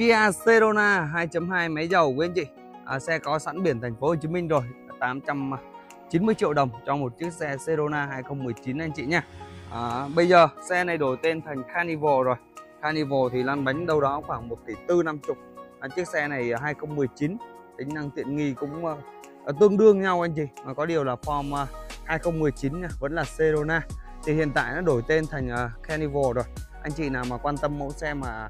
Kia Sedona 2.2 máy dầu quý anh chị. Xe có sẵn biển thành phố Hồ Chí Minh rồi, 890 triệu đồng cho một chiếc xe Sedona 2019 anh chị nhé. Bây giờ xe này đổi tên thành Carnival rồi. Carnival thì lăn bánh đâu đó khoảng 1,4 tỷ 50. Chiếc xe này 2019, tính năng tiện nghi cũng tương đương nhau anh chị, mà có điều là form 2019 vẫn là Sedona. Thì hiện tại nó đổi tên thành Carnival rồi. Anh chị nào mà quan tâm mẫu xe mà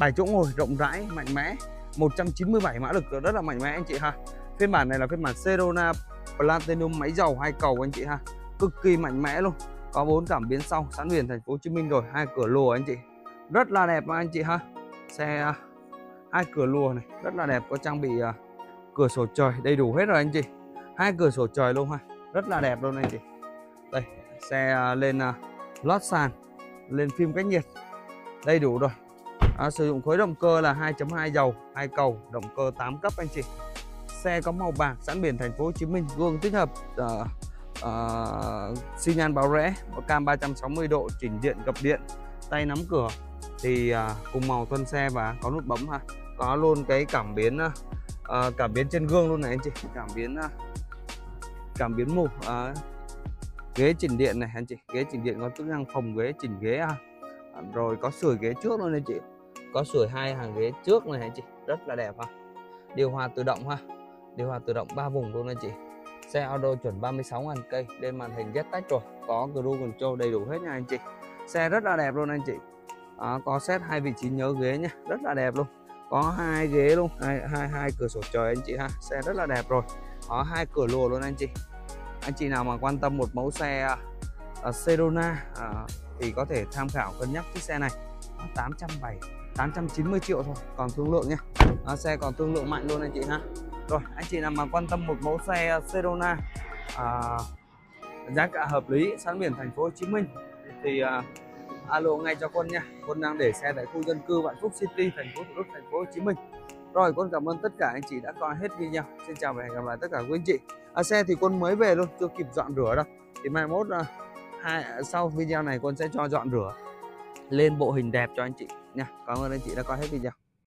7 chỗ ngồi rộng rãi, mạnh mẽ, 197 mã lực rất là mạnh mẽ anh chị ha. Phiên bản này là phiên bản Sedona Platinum máy dầu 2 cầu anh chị ha, cực kỳ mạnh mẽ luôn. Có 4 cảm biến sau, sẵn biển thành phố Hồ Chí Minh rồi, 2 cửa lùa anh chị, rất là đẹp mà anh chị ha. Xe 2 cửa lùa này rất là đẹp, có trang bị cửa sổ trời đầy đủ hết rồi anh chị, 2 cửa sổ trời luôn ha, rất là đẹp luôn anh chị. Đây, xe lên lót sàn, lên phim cách nhiệt đầy đủ rồi. Sử dụng khối động cơ là 2.2 dầu 2 cầu, động cơ 8 cấp anh chị. Xe có màu bạc, sẵn biển thành phố Hồ Chí Minh, gương tích hợp xi nhan báo rẽ, cam 360 độ, chỉnh điện, gập điện, tay nắm cửa thì cùng màu thân xe và có nút bấm ha. Có luôn cái cảm biến trên gương luôn này anh chị, cảm biến mù. Ghế chỉnh điện này anh chị, ghế chỉnh điện có chức năng phòng ghế, chỉnh ghế ha. Rồi có sưởi ghế trước luôn anh chị, có sưởi 2 hàng ghế trước này anh chị, rất là đẹp ha. Điều hòa tự động ha, điều hòa tự động 3 vùng luôn anh chị. Xe auto chuẩn 36.000 cây, lên màn hình Z-TEC rồi, có Google Control đầy đủ hết nha anh chị. Xe rất là đẹp luôn anh chị. Có set 2 vị trí nhớ ghế nhá, rất là đẹp luôn. Có 2 ghế luôn, hai cửa sổ trời anh chị ha. Xe rất là đẹp rồi. Có 2 cửa lùa luôn anh chị. Anh chị nào mà quan tâm một mẫu xe Sedona thì có thể tham khảo cân nhắc chiếc xe này. 890 triệu thôi, còn thương lượng nhé. Xe còn thương lượng mạnh luôn anh chị ha. Rồi, anh chị nào mà quan tâm một mẫu xe Sedona giá cả hợp lý, sẵn biển thành phố Hồ Chí Minh thì alo ngay cho Quân nha. Quân đang để xe tại khu dân cư Vạn Phúc City, thành phố Thủ Đức, thành phố Hồ Chí Minh. Rồi, Quân cảm ơn tất cả anh chị đã coi hết video. Xin chào và hẹn gặp lại tất cả quý anh chị. Xe thì Quân mới về luôn, chưa kịp dọn rửa đâu. Thì mai mốt sau video này Quân sẽ cho dọn rửa lên bộ hình đẹp cho anh chị nha. Cảm ơn anh chị đã coi hết video.